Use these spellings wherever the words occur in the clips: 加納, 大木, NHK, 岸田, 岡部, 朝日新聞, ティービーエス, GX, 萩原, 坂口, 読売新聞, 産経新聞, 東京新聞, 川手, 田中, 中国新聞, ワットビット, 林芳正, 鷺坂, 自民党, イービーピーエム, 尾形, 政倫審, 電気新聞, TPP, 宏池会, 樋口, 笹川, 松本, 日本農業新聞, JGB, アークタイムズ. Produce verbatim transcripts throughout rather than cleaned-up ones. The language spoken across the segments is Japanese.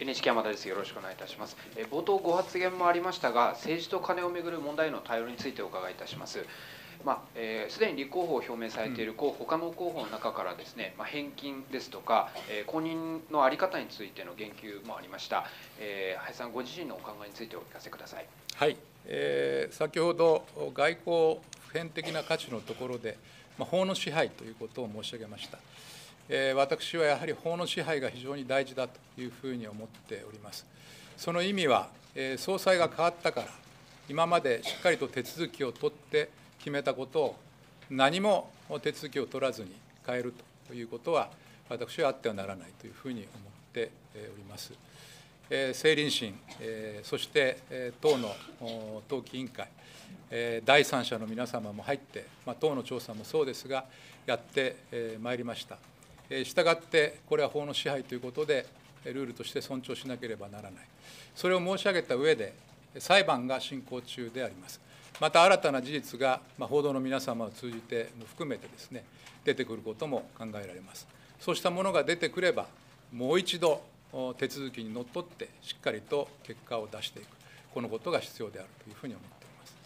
エヌエイチケー 山田です。よろしくお願いいたします。冒頭ご発言もありましたが、政治と金をめぐる問題への対応についてお伺いいたします。まあえー、すでに立候補を表明されている候補、他の候補の中からですね、まあ、返金ですとか、えー、公認の在り方についての言及もありました。えー、林さん、ご自身のお考えについてお聞かせください。はい、えー、先ほど外交普遍的な価値のところで、まあ、法の支配ということを申し上げました。私はやはり法の支配が非常に大事だというふうに思っております。その意味は、総裁が変わったから、今までしっかりと手続きを取って決めたことを、何も手続きを取らずに変えるということは、私はあってはならないというふうに思っております。政倫審、そして党の党紀委員会、第三者の皆様も入って、党の調査もそうですが、やってまいりました。したがって、これは法の支配ということで、ルールとして尊重しなければならない、それを申し上げた上で、裁判が進行中であります、また新たな事実が報道の皆様を通じても含めてですね、出てくることも考えられます、そうしたものが出てくれば、もう一度手続きにのっとって、しっかりと結果を出していく、このことが必要であるというふうに思っております。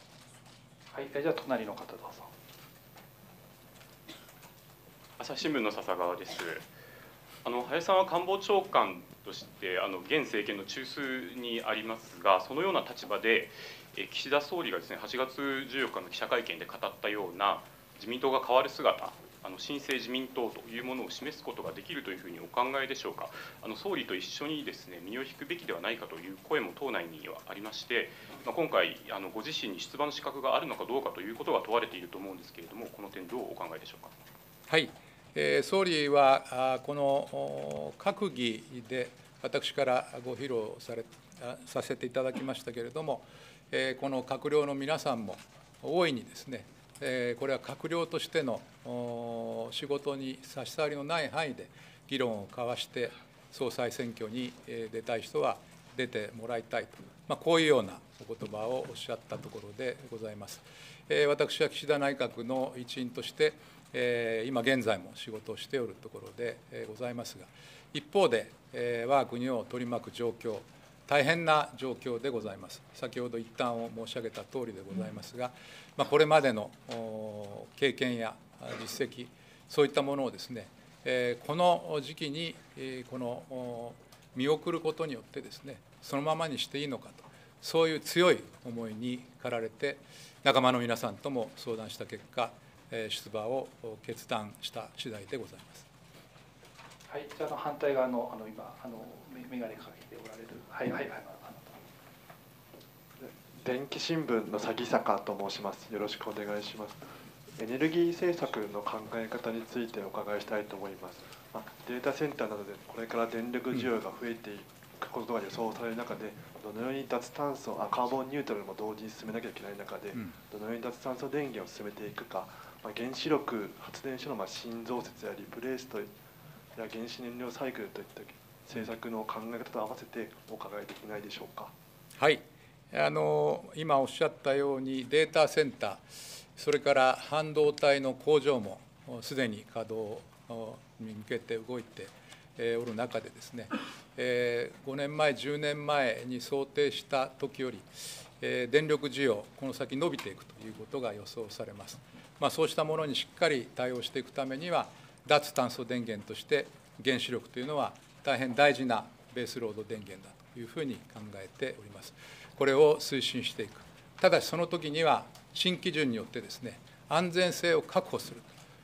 はい、じゃあ隣の方どうぞ。朝日新聞の笹川です。あの林さんは官房長官としてあの現政権の中枢にありますが、そのような立場で岸田総理がですねはちがつじゅうよっかの記者会見で語ったような自民党が変わる姿、あの新生自民党というものを示すことができるというふうにお考えでしょうか。あの総理と一緒にですね身を引くべきではないかという声も党内にはありまして、まあ、今回あのご自身に出馬の資格があるのかどうかということが問われていると思うんですけれども、この点どうお考えでしょうか。はい。総理はこの閣議で私からご披露されさせていただきましたけれども、この閣僚の皆さんも大いにですね、これは閣僚としての仕事に差し障りのない範囲で議論を交わして、総裁選挙に出たい人は出てもらいたいと、まあ、こういうようなお言葉をおっしゃったところでございます。私は岸田内閣の一員として今現在も仕事をしておるところでございますが、一方で、我が国を取り巻く状況、大変な状況でございます。先ほど一端を申し上げたとおりでございますが、まあ、これまでの経験や実績、そういったものをですね、この時期にこの見送ることによってですね、そのままにしていいのかと、そういう強い思いに駆られて、仲間の皆さんとも相談した結果、出馬を決断した次第でございます。はい、じゃあ反対側のあの今あのメガネかけておられる、はいはいはい、電気新聞の鷺坂と申します。よろしくお願いします。エネルギー政策の考え方についてお伺いしたいと思います。データセンターなどでこれから電力需要が増えていくことが予想される中で、どのように脱炭素、カーボンニュートラルも同時に進めなきゃいけない中で、どのように脱炭素電源を進めていくか。原子力発電所の新増設やリプレースとや原子燃料サイクルといった政策の考え方と合わせてお伺いできないでしょうか。はい、あの今おっしゃったようにデータセンター、それから半導体の工場もすでに稼働に向けて動いておる中でですね、ごねんまえ、じゅうねんまえに想定した時より電力需要、この先伸びていくということが予想されます。まあ、そうしたものにしっかり対応していくためには、脱炭素電源として原子力というのは大変大事なベースロード電源だというふうに考えております。これを推進していく。ただしその時には新基準によってですね、安全性を確保する。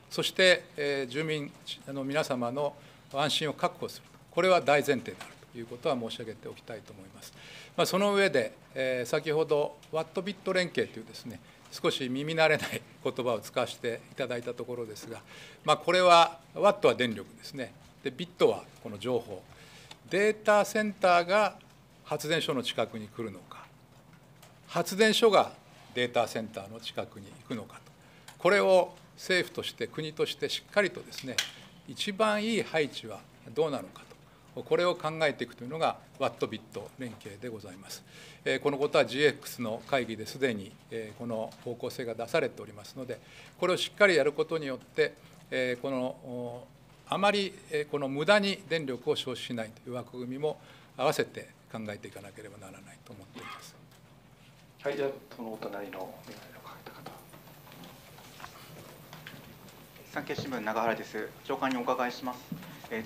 そして住民の皆様の安心を確保する。これは大前提であるということは申し上げておきたいと思います。まあ、その上で先ほどワットビット連携というですね、少し耳慣れない言葉を使わせていただいたところですが、まあ、これはワットは電力ですね、でビットはこの情報、データセンターが発電所の近くに来るのか、発電所がデータセンターの近くに行くのかと、これを政府として、国としてしっかりとですね、一番いい配置はどうなのかと、これを考えていくというのが、ワットビット連携でございます。このことは ジーエックス の会議ですでにこの方向性が出されておりますので、これをしっかりやることによって、このあまりこの無駄に電力を消費しないという枠組みも合わせて考えていかなければならないと思っています。はい、じゃあそのお隣の眼鏡をかけた方。産経新聞永原です。長官にお伺いします。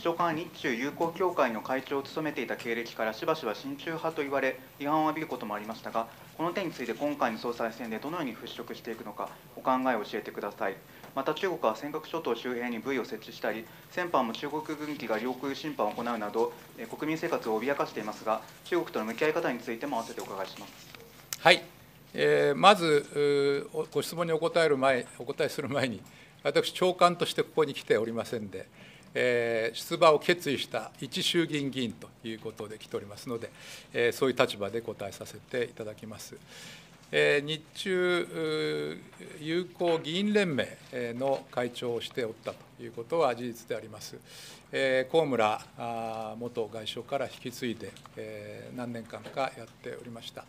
長官は日中友好協会の会長を務めていた経歴からしばしば親中派と言われ批判を浴びることもありましたが、この点について今回の総裁選でどのように払拭していくのかお考えを教えてください。また中国は尖閣諸島周辺にブイを設置したり、先般も中国軍機が領空侵犯を行うなど国民生活を脅かしていますが、中国との向き合い方についても合わせてお伺いします。はい、えー、まずご質問にお答える前、お答えする前に私長官としてここに来ておりませんで、えー、出馬を決意した一衆議院議員ということで来ておりますので、えー、そういう立場で答えさせていただきます。えー、日中友好議員連盟の会長をしておったということは事実であります。えー、高村元外相から引き継いで、えー、何年間かやっておりました。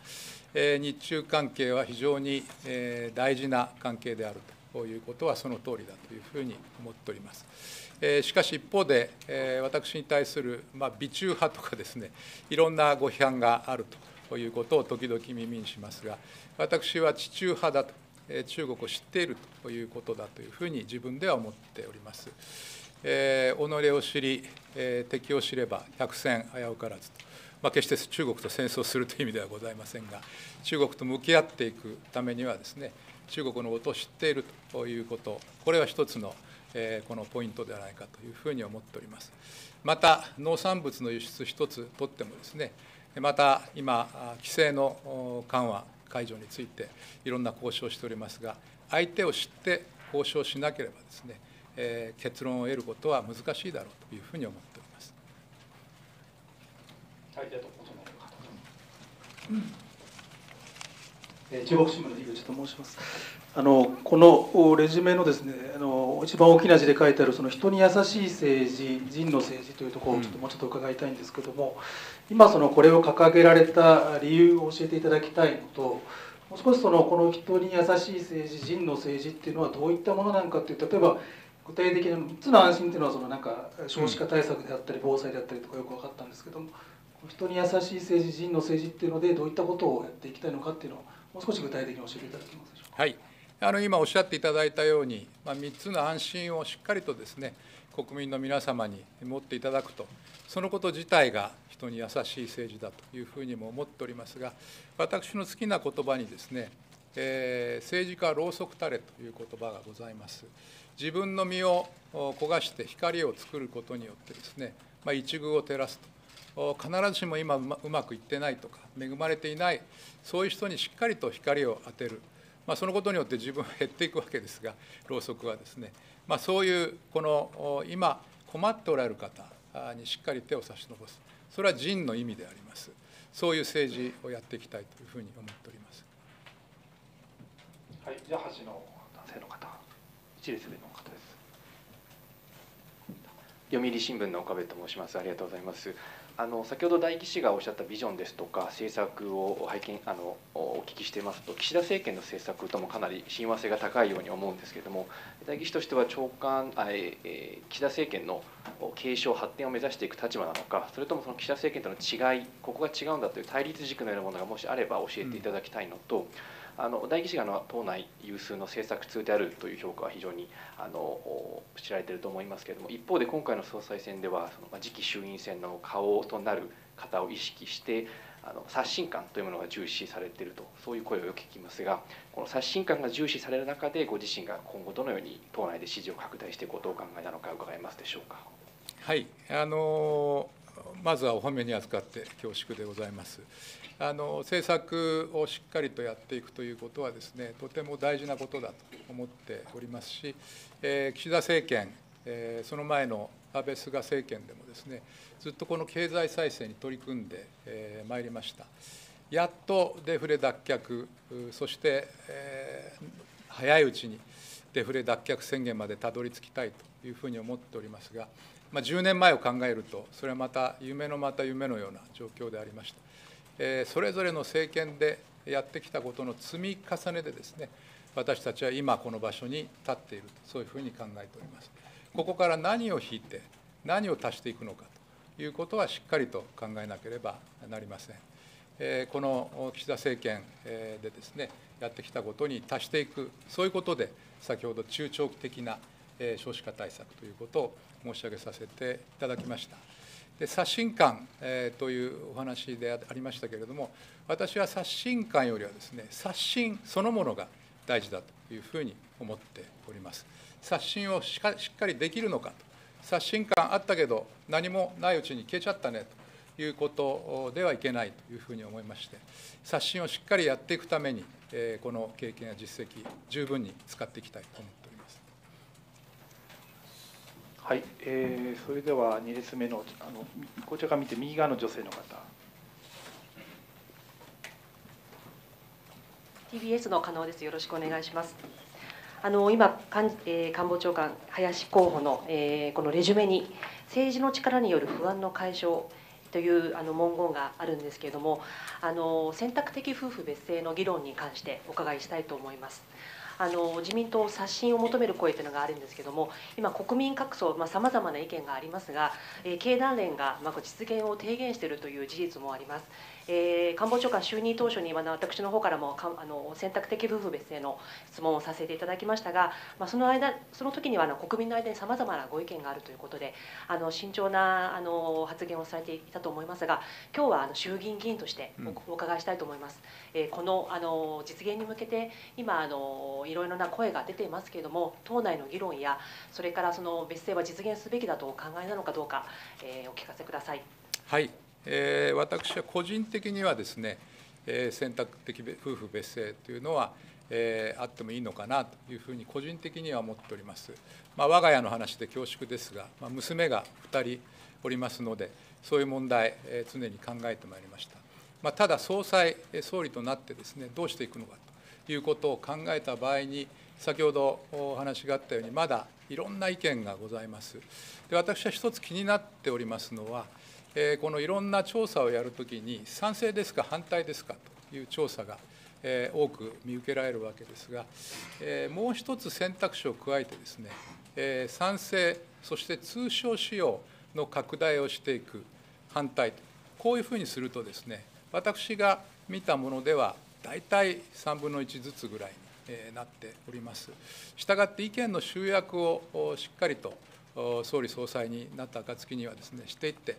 えー、日中関係は非常に、えー、大事な関係であるということはその通りだというふうに思っております。しかし一方で、私に対する美中派とかですね、いろんなご批判があるということを時々耳にしますが、私は地中派だと、中国を知っているということだというふうに自分では思っております。己を知り、敵を知れば百戦危うからずと、まあ、決して中国と戦争するという意味ではございませんが、中国と向き合っていくためにはですね、中国のことを知っているということ、これは一つのこのポイントではないかというふうに思っております。また、農産物の輸出一つとってもですね、また今、規制の緩和、解除について、いろんな交渉をしておりますが、相手を知って交渉しなければですね、結論を得ることは難しいだろうというふうに思っております。はい、じゃあ、お隣の方。中国新聞の樋口と申します。あのこのレジュメのですね、あの一番大きな字で書いてあるその人に優しい政治、人の政治というところをちょっともうちょっと伺いたいんですけども、今そのこれを掲げられた理由を教えていただきたいのと、もう少しそのこの人に優しい政治、人の政治っていうのはどういったものなのかっていう、例えば具体的なみっつの安心っていうのはそのなんか少子化対策であったり防災であったりとかよく分かったんですけども、人に優しい政治、人の政治っていうのでどういったことをやっていきたいのかっていうのをもう少し具体的に教えていただけますでしょうか。はい、あの今おっしゃっていただいたように、まあ、みっつの安心をしっかりとですね、国民の皆様に持っていただくと、そのこと自体が人に優しい政治だというふうにも思っておりますが、私の好きな言葉にですね、えー、政治家はろうそくたれという言葉がございます。自分の身を焦がして光を作ることによってですね、まあ、一隅を照らすと。必ずしも今うまくいってないとか、恵まれていない、そういう人にしっかりと光を当てる。まあ、そのことによって自分は減っていくわけですが、ろうそくはですね、まあ、そういうこの今困っておられる方にしっかり手を差し伸ぼす、それは人の意味であります。そういう政治をやっていきたいというふうに思っております。はい、じゃあ橋の男性の方、一列目の方です。読売新聞の岡部と申します。ありがとうございます。あの先ほど大木氏がおっしゃったビジョンですとか政策を拝見あのお聞きしていますと、岸田政権の政策ともかなり親和性が高いように思うんですけれども、大木氏としては長官、えー、岸田政権の継承発展を目指していく立場なのか、それともその岸田政権との違い、ここが違うんだという対立軸のようなものがもしあれば教えていただきたいのと、うん、あの大木氏がの党内有数の政策通であるという評価は非常にあの知られていると思いますけれども、一方で今回の総裁選ではその、まあ、次期衆院選の顔となる方を意識してあの刷新感というものが重視されていると、そういう声をよく聞きますが、この刷新感が重視される中でご自身が今後どのように党内で支持を拡大していこうとお考えなのか伺えますでしょうか。はい、あのまずはお褒めに扱って恐縮でございます。あの政策をしっかりとやっていくということはですね、とても大事なことだと思っておりますし、えー、岸田政権、えー、その前の安倍・菅政権でもですね、ずっとこの経済再生に取り組んでまいりました。やっとデフレ脱却、そして、えー、早いうちにデフレ脱却宣言までたどり着きたいというふうに思っておりますが、まあ、じゅうねんまえを考えると、それはまた夢のまた夢のような状況でありました。えー、それぞれの政権でやってきたことの積み重ねでですね、私たちは今この場所に立っていると、そういうふうに考えております。ここから何を引いて、何を足していくのかということはしっかりと考えなければなりません。えー、この岸田政権でですね、やってきたことに足していく、そういうことで、先ほど中長期的な少子化対策ということを申し上げさせていただきました。で、刷新感というお話でありましたけれども、私は刷新感よりはですね、刷新そのものが大事だというふうに思っております。刷新をしっかりできるのかと、刷新感あったけど、何もないうちに消えちゃったねということではいけないというふうに思いまして、刷新をしっかりやっていくために、この経験や実績、十分に使っていきたいと思っております。はい、えー、それではに列目の、あのこちらから見て右側の女性の方。ティービーエス の加納です。よろしくお願いします。あの今、えー、官房長官林候補の、えー、このレジュメに政治の力による不安の解消というあの文言があるんですけれども、あの選択的夫婦別姓の議論に関してお伺いしたいと思います。あの自民党刷新を求める声というのがあるんですけれども、今、国民各層、さまざまな意見がありますが、えー、経団連が、まあ、実現を提言しているという事実もあります。えー、官房長官就任当初に、まあ、私の方からもかあの選択的夫婦別姓の質問をさせていただきましたが、まあ、その間その時にはあの国民の間にさまざまなご意見があるということで、あの慎重なあの発言をされていたと思いますが、今日はあの衆議院議員としてお伺いしたいと思います。うん、えー、このあの実現に向けて今あのいろいろな声が出ていますけれども、党内の議論やそれからその別姓は実現すべきだとお考えなのかどうか、えー、お聞かせください。はい。えー、私は個人的にはですね、えー、選択的夫婦別姓というのは、えー、あってもいいのかなというふうに個人的には思っております。まあ、我が家の話で恐縮ですが、まあ、娘がふたりおりますので、そういう問題、えー、常に考えてまいりました。まあ、ただ総裁、総理となってですね、どうしていくのかということを考えた場合に、先ほどお話があったように、まだいろんな意見がございます。で、私は一つ気になっておりますのは、このいろんな調査をやるときに、賛成ですか、反対ですかという調査が多く見受けられるわけですが、もう一つ選択肢を加えてですね、賛成、そして通称使用の拡大をしていく、反対、こういうふうにするとですね、私が見たものでは、大体さんぶんのいちずつぐらいになっております。したがって意見の集約をしっかりと総理総裁になった暁にはですね、していって、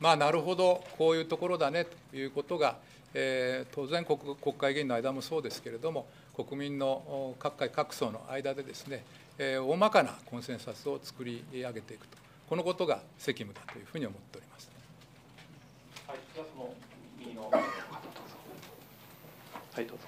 まあ、なるほど、こういうところだねということが、えー、当然国、国会議員の間もそうですけれども、国民の各界各層の間でですね、えー、大まかなコンセンサスを作り上げていくと、このことが責務だというふうに思っております。はい、じゃあその右の方、どうぞ。はい、どうぞ。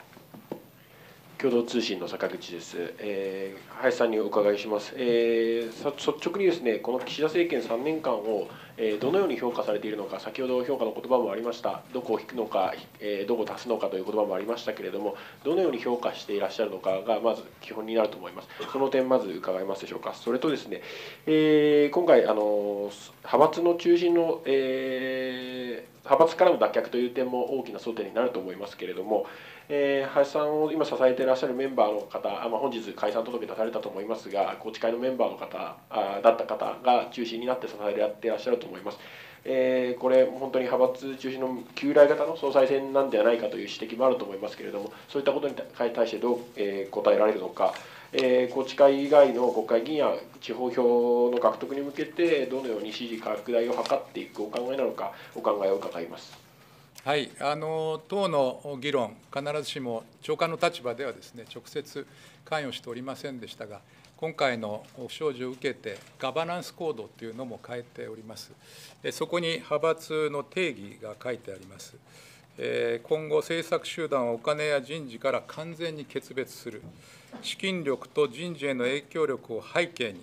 共同通信の坂口です。えー、林さんにお伺いします。えー、率直にですね、この岸田政権さんねんかんを、えー、どのように評価されているのか、先ほど評価の言葉もありました、どこを引くのか、えー、どこを足すのかという言葉もありましたけれども、どのように評価していらっしゃるのかが、まず基本になると思います。その点、まず伺えますでしょうか。それとですね、えー、今回、あの派閥の中心の、えー、派閥からの脱却という点も大きな争点になると思いますけれども、えー、林さんを今支えていらっしゃるメンバーの方、まあ、本日解散届出されたと思いますが、宏池会のメンバーの方あだった方が中心になって支えていらっしゃると思います。えー、これ本当に派閥中心の旧来型の総裁選なんではないかという指摘もあると思いますけれども、そういったことに対してどう、えー、答えられるのか、えー、宏池会以外の国会議員や地方票の獲得に向けてどのように支持拡大を図っていくお考えなのか、お考えを伺います。はい、あの党の議論、必ずしも長官の立場ではですね、直接関与しておりませんでしたが、今回の不祥事を受けて、ガバナンスコードというのも変えております。そこに派閥の定義が書いてあります。今後、政策集団をお金や人事から完全に決別する、資金力と人事への影響力を背景に、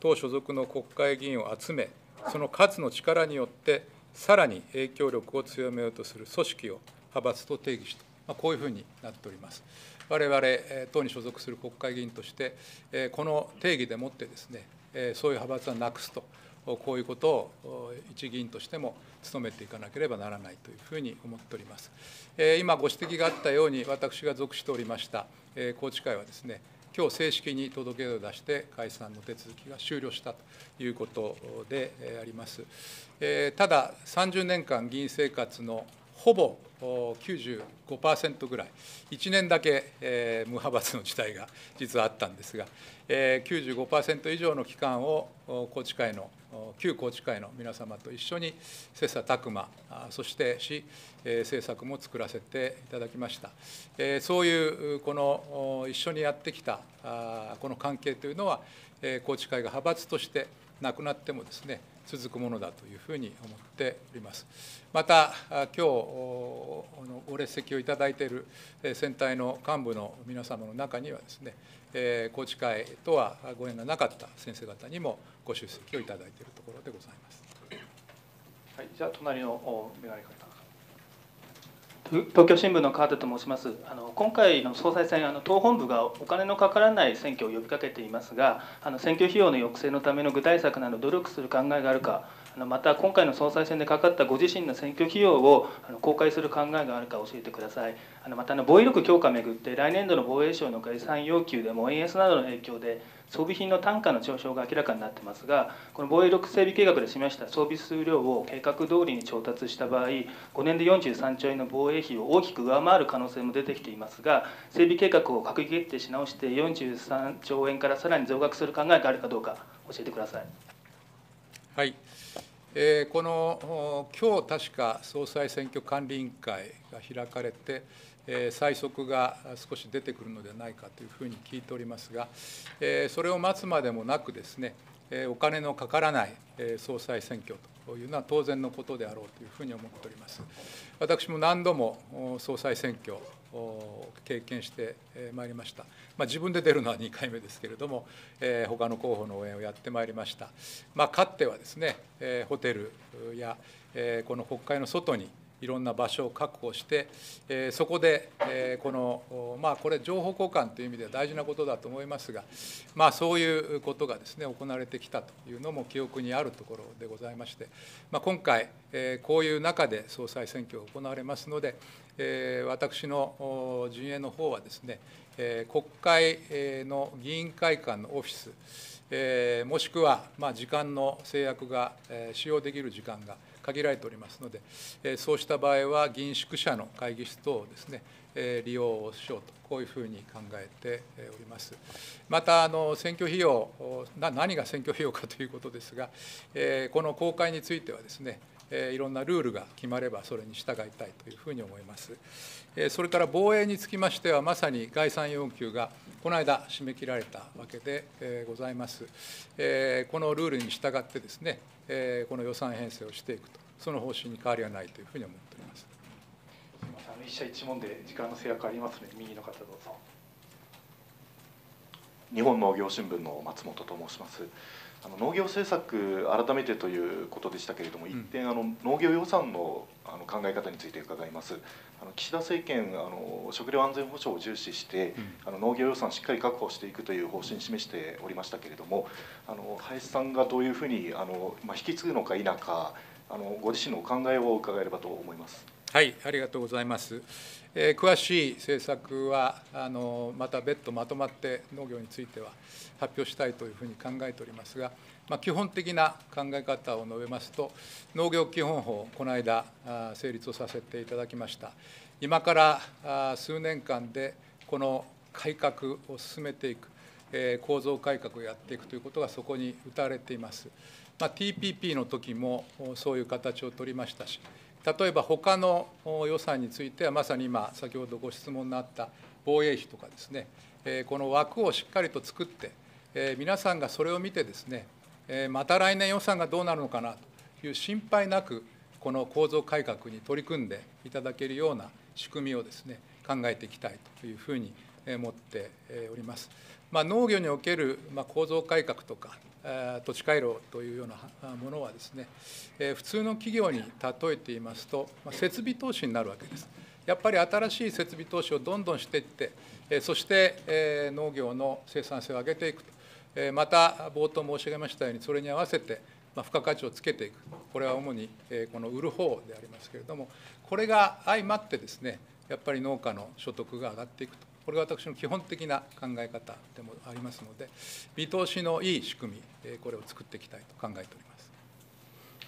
党所属の国会議員を集め、その数の力によって、さらに影響力を強めようとする組織を派閥と定義して、まあ、こういうふうになっております。我々、党に所属する国会議員として、この定義でもってですね、そういう派閥はなくすと、こういうことを一議員としても努めていかなければならないというふうに思っております。今、ご指摘があったように、私が属しておりました宏池会はですね、今日正式に届けを出して解散の手続きが終了したということであります。ただ、さんじゅうねんかん議員生活のほぼ きゅうじゅうごパーセント ぐらい、いちねんだけ無派閥の事態が実はあったんですが、きゅうじゅうごパーセント 以上の期間を宏池会の旧宏池会の皆様と一緒に切磋琢磨、そしてし政策も作らせていただきました。そういうこの一緒にやってきたこの関係というのは、宏池会が派閥としてなくなってもですね、続くものだというふうに思っております。また、今日ご列席をいただいている選対の幹部の皆様の中にはですね、宏池会とはご縁がなかった先生方にもご出席をいただいているところでございます。はい、じゃあ隣のメガネかけた。東京新聞の川手と申します。あの今回の総裁選、あの党本部がお金のかからない選挙を呼びかけていますが、あの選挙費用の抑制のための具体策など努力する考えがあるか、あのまた今回の総裁選でかかったご自身の選挙費用をあの公開する考えがあるか教えてください。あのまたあの防衛力強化をめぐって来年度の防衛省の概算要求でも円安などの影響で装備品の単価の上昇が明らかになっていますが、この防衛力整備計画で示した装備数量を計画通りに調達した場合、ごねんでよんじゅうさんちょうえんの防衛費を大きく上回る可能性も出てきていますが、整備計画を閣議決定し直してよんじゅうさんちょうえんからさらに増額する考えがあるかどうか教えてください。はい、えー、この今日確か総裁選挙管理委員会が開かれて、最速が少し出てくるのではないかというふうに聞いておりますが、それを待つまでもなくですね、お金のかからない総裁選挙というのは当然のことであろうというふうに思っております。私も何度も総裁選挙を経験してまいりました。まあ、自分で出るのはにかいめですけれども、他の候補の応援をやってまいりました。まあ、かつてはですね、ホテルやこの国会の外にいろんな場所を確保して、そこでこの、まあ、これ、情報交換という意味では大事なことだと思いますが、まあ、そういうことがですね、行われてきたというのも記憶にあるところでございまして、まあ、今回、こういう中で総裁選挙が行われますので、私の陣営の方はですね、国会の議員会館のオフィス、もしくはまあ時間の制約が、使用できる時間が限られておりますので、そうした場合は議員宿舎の会議室等をですね、利用をしようと、こういうふうに考えております。また、あの選挙費用、何が選挙費用かということですが、この公開についてはですね、いろんなルールが決まれば、それに従いたいというふうに思います。それから防衛につきましては、まさに概算要求がこの間、締め切られたわけでございます。このルールに従ってですね、この予算編成をしていくと、その方針に変わりはないというふうに思っております。あの一社一問で時間の制約ありますので、右の方どうぞ。日本農業新聞の松本と申します。あの農業政策改めてということでしたけれども、一点あの農業予算のあの考え方について伺います。あの岸田政権あの食料安全保障を重視して、あの農業予算しっかり確保していくという方針を示しておりましたけれども、あの林さんがどういうふうにあのまあ引き継ぐのか否か、あのご自身のお考えを伺えればと思います。はい、ありがとうございます。えー、詳しい政策はあのまた別途まとまって農業については発表したいというふうに考えておりますが、まあ、基本的な考え方を述べますと、農業基本法、この間成立をさせていただきました。今から数年間でこの改革を進めていく、えー、構造改革をやっていくということがそこに謳われています。まあ、ティーピーピー の時もそういう形を取りましたし、例えば他の予算については、まさに今、先ほどご質問のあった防衛費とかですね、この枠をしっかりと作って、皆さんがそれを見てですね、また来年予算がどうなるのかなという心配なく、この構造改革に取り組んでいただけるような仕組みをですね、考えていきたいというふうに思っております。まあ、農業における構造改革とか、土地回廊というようなものはですね、普通の企業に例えていますと、設備投資になるわけです。やっぱり新しい設備投資をどんどんしていって、そして農業の生産性を上げていくと、また冒頭申し上げましたように、それに合わせて付加価値をつけていく、これは主にこの売る方でありますけれども、これが相まってですね、やっぱり農家の所得が上がっていくとこれが私の基本的な考え方でもありますので、見通しのいい仕組み、これを作っていきたいと考えております。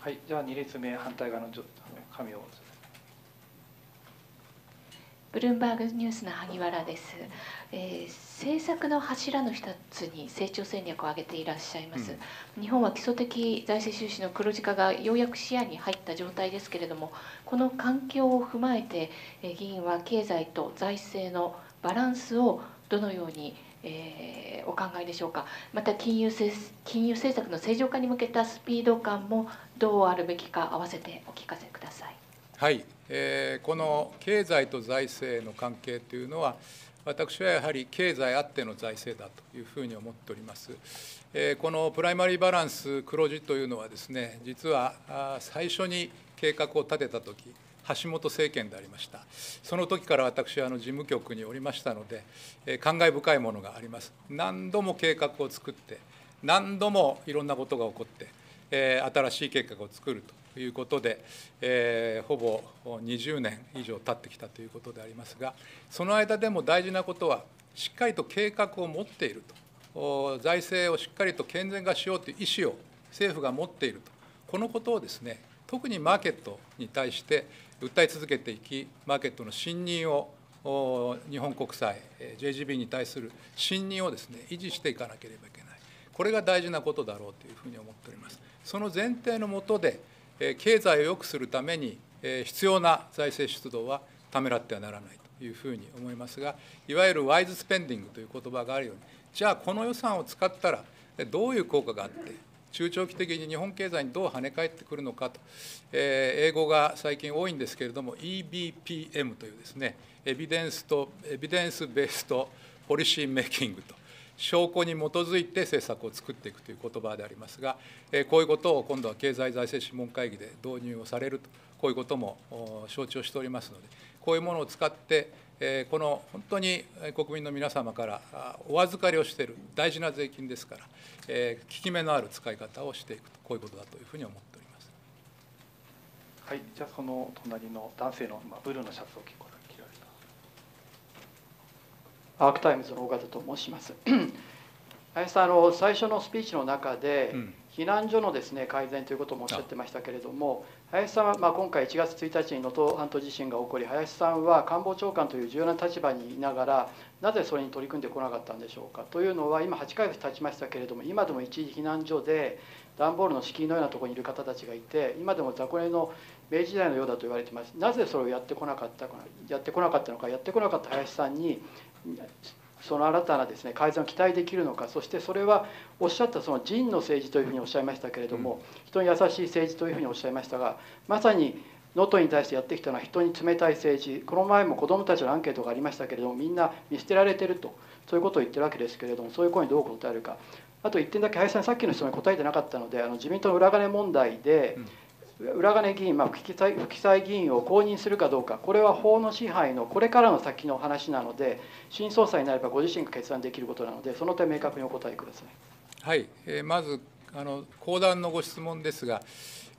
はい、じゃあに列目、反対側の紙を。ブルームバーグニュースの萩原です、えー、政策の柱の一つに成長戦略を挙げていらっしゃいます、うん、日本は基礎的財政収支の黒字化がようやく視野に入った状態ですけれども、この環境を踏まえて、えー、議員は経済と財政のバランスをどのように、えー、お考えでしょうか。また金融せ金融政策の正常化に向けたスピード感もどうあるべきか、合わせてお聞かせください。はい、えー、この経済と財政の関係というのは、私はやはり経済あっての財政だというふうに思っております。えー、このプライマリーバランス黒字というのはですね、実は最初に計画を立てたとき、橋本政権でありました。その時から私はあの事務局におりましたので、えー、感慨深いものがあります。何度も計画を作って、何度もいろんなことが起こって、えー、新しい計画を作ると。ということで、えー、ほぼにじゅうねん以上経ってきたということでありますが、その間でも大事なことは、しっかりと計画を持っていると、財政をしっかりと健全化しようという意思を政府が持っていると、このことをですね、特にマーケットに対して訴え続けていき、マーケットの信任を、日本国債、ジェイジービー に対する信任をですね、維持していかなければいけない、これが大事なことだろうというふうに思っております。その前提の下で経済を良くするために必要な財政出動はためらってはならないというふうに思いますが、いわゆるワイズスペンディングという言葉があるように、じゃあこの予算を使ったらどういう効果があって、中長期的に日本経済にどう跳ね返ってくるのかと、英語が最近多いんですけれども、イービーピーエム というですね、エビデンスとエビデンスベースとポリシーメイキングと。証拠に基づいて政策を作っていくという言葉でありますが、こういうことを今度は経済財政諮問会議で導入をされると、こういうことも承知をしておりますので、こういうものを使って、この本当に国民の皆様からお預かりをしている大事な税金ですから、効き目のある使い方をしていくと、こういうことだというふうに思っております。はい、じゃあ、その隣の男性のブルーのシャツを着こう。アークタイムズの尾形と申します。林さん、あの最初のスピーチの中で、うん、避難所のですね改善ということもおっしゃってましたけれども、林さんは、まあ、今回いちがつついたちに能登半島地震が起こり、林さんは官房長官という重要な立場にいながら、なぜそれに取り組んでこなかったんでしょうか。というのは、今はちかげつ経ちましたけれども、今でも一時避難所で、段ボールの敷居のようなところにいる方たちがいて、今でも雑魚寝の明治時代のようだと言われています。なぜそれをやってこなかったか、やってこなかったのか、やってこなかった林さんに、その新たなですね改善を期待できるのか、そしてそれはおっしゃったその人の政治というふうにおっしゃいましたけれども、人に優しい政治というふうにおっしゃいましたが、まさに能登に対してやってきたのは人に冷たい政治、この前も子どもたちのアンケートがありましたけれども、みんな見捨てられてると、そういうことを言ってるわけですけれども、そういう声にどう答えるか。あといってんだけ林さん、さっきの質問に答えてなかったので、あの自民党の裏金問題で、うん裏金議員、まあ、不記載、不記載議員を公認するかどうか、これは法の支配のこれからの先の話なので、新総裁になればご自身が決断できることなので、その点、明確にお答えください。はい、えー、まずあの、後段のご質問ですが、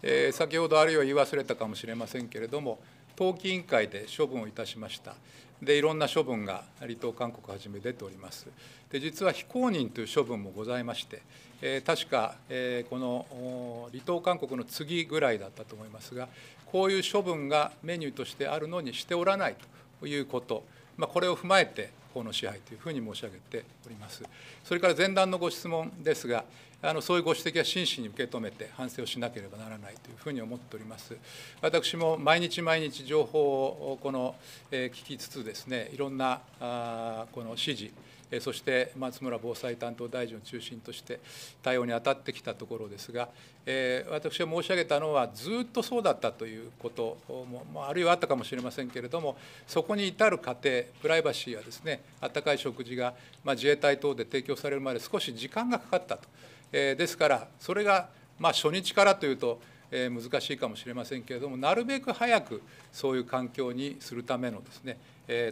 えー、先ほどあるいは言い忘れたかもしれませんけれども、党紀委員会で処分をいたしました。でいろんな処分が離党勧告をはじめ出ております。で実は非公認という処分もございまして、えー、確か、えー、この離党勧告の次ぐらいだったと思いますが、こういう処分がメニューとしてあるのにしておらないということ、まあ、これを踏まえて法の支配というふうに申し上げております。それから前段のご質問ですが、あのそういうご指摘は真摯に受け止めて反省をしなければならないというふうに思っております。私も毎日毎日情報をこの、えー、聞きつつですね、いろんなあこの指示、えー、そして松村防災担当大臣を中心として対応に当たってきたところですが、えー、私が申し上げたのはずっとそうだったということもあるいはあったかもしれませんけれども、そこに至る過程、プライバシーやですね、温かい食事が、まあ、自衛隊等で提供されるまで少し時間がかかったと。ですから、それがまあ初日からというと難しいかもしれませんけれども、なるべく早くそういう環境にするためのですね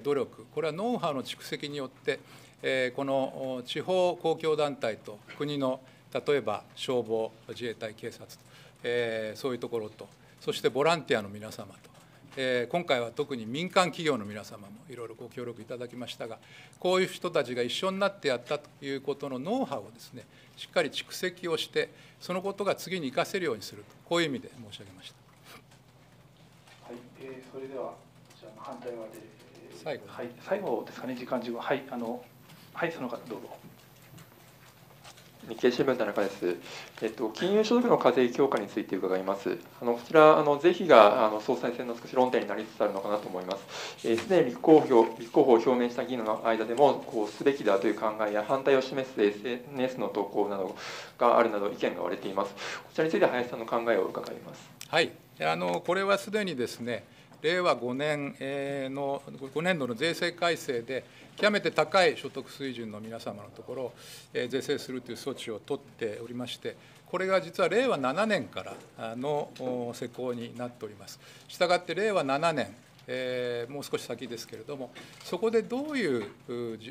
努力、これはノウハウの蓄積によって、この地方公共団体と国の例えば消防、自衛隊、警察、そういうところと、そしてボランティアの皆様と、えー、今回は特に民間企業の皆様もいろいろご協力いただきましたが、こういう人たちが一緒になってやったということのノウハウをですね、しっかり蓄積をして、そのことが次に生かせるようにすると、こういう意味で申し上げました。はい、えー、それではじゃあ反対側で、えー、最後、はい、最後ですかね、時間十分、はい、あの、はい、その方どうぞ。日経新聞田中です、えっと、金融所得の課税強化について伺います。あのこちらあの、是非があの総裁選の少し論点になりつつあるのかなと思います。す、えー、でに立候補立候補を表明した議員の間でもこう、すべきだという考えや反対を示す エスエヌエス の投稿などがあるなど、意見が割れています。こちらについて林さんの考えを伺います。はい、あのこれはすでにですね、れいわごねんのごねんどの税制改正で、極めて高い所得水準の皆様のところを是正するという措置を取っておりまして、これが実はれいわななねんからの施行になっております。したがってれいわななねん、えー、もう少し先ですけれども、そこでどういう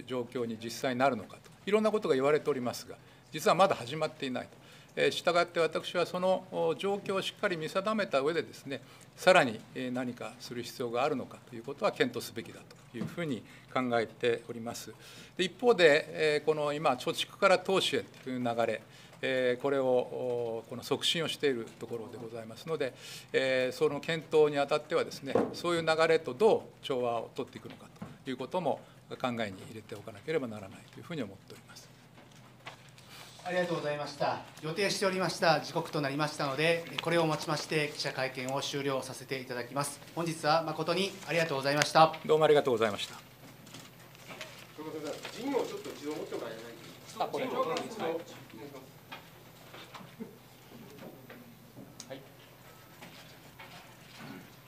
状況に実際になるのかと、いろんなことが言われておりますが、実はまだ始まっていないと。したがって私はその状況をしっかり見定めた上でですね、さらに何かする必要があるのかということは検討すべきだというふうに考えております。で一方で、この今、貯蓄から投資へという流れ、これをこの促進をしているところでございますので、その検討にあたってはですね、そういう流れとどう調和を取っていくのかということも考えに入れておかなければならないというふうに思っております。ありがとうございました。予定しておりました時刻となりましたので、これをもちまして記者会見を終了させていただきます。本日は誠にありがとうございました。どうもありがとうございました。陣をちょっと自動持ってもらえないですか。あ、これ。はい。こ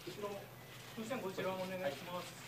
ちらも、そしてこちらもお願いします。はい。